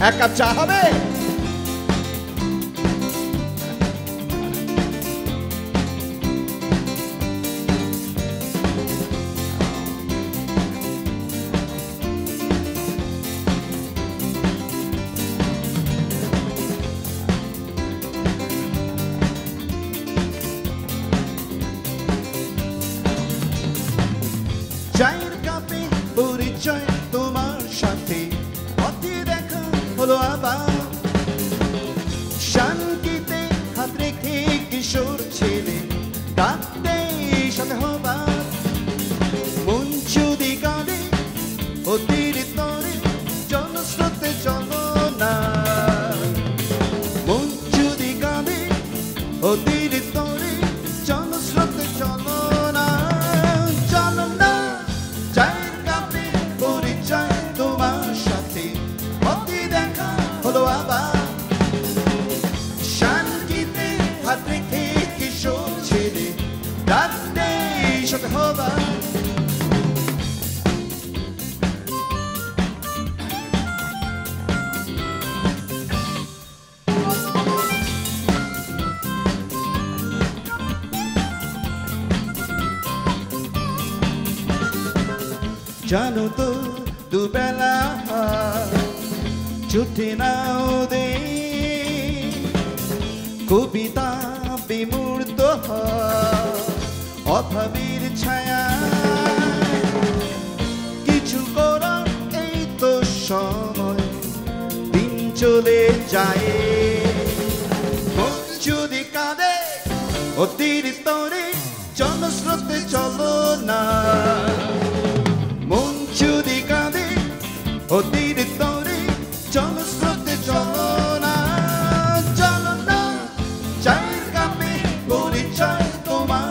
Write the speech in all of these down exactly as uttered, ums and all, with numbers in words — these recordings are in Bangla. A cup of Chair kapi puri choy tomar shanti oti dekha holo abar shanti te hat rekhe kishor chele datte shate hobar munchu digale otirit nore jonosrote jonona munchu digale otirit nore jonosrote jonona Jano to dubela chutti nao de kobita bimurto অভাবের ছায়া কিছু করার এই তো সময় দিন চলে যায় মন যদি কাঁদে অতির স্তরে জনস্রোতে চলো না মন যদি কাঁদে অতির স্তরে জনস্রোতে চলো না চলো না চায়ের কাপে পরিচয় তোমার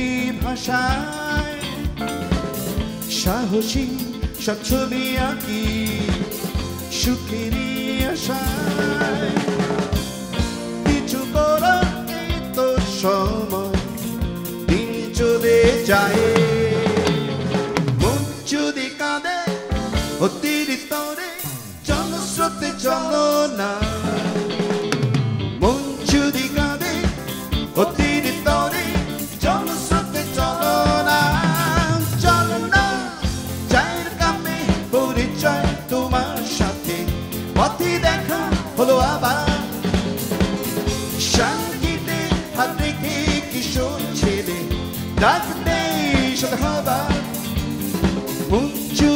ভাষায় সাহসী সব ছবি আঁকি সুখেরই আশায় কিছু করার এই তো সময় দিন চলে যায় মন যদি কাঁদে অতিরিক্ত জনস্রোতে চলো না That's the nation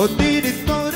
of the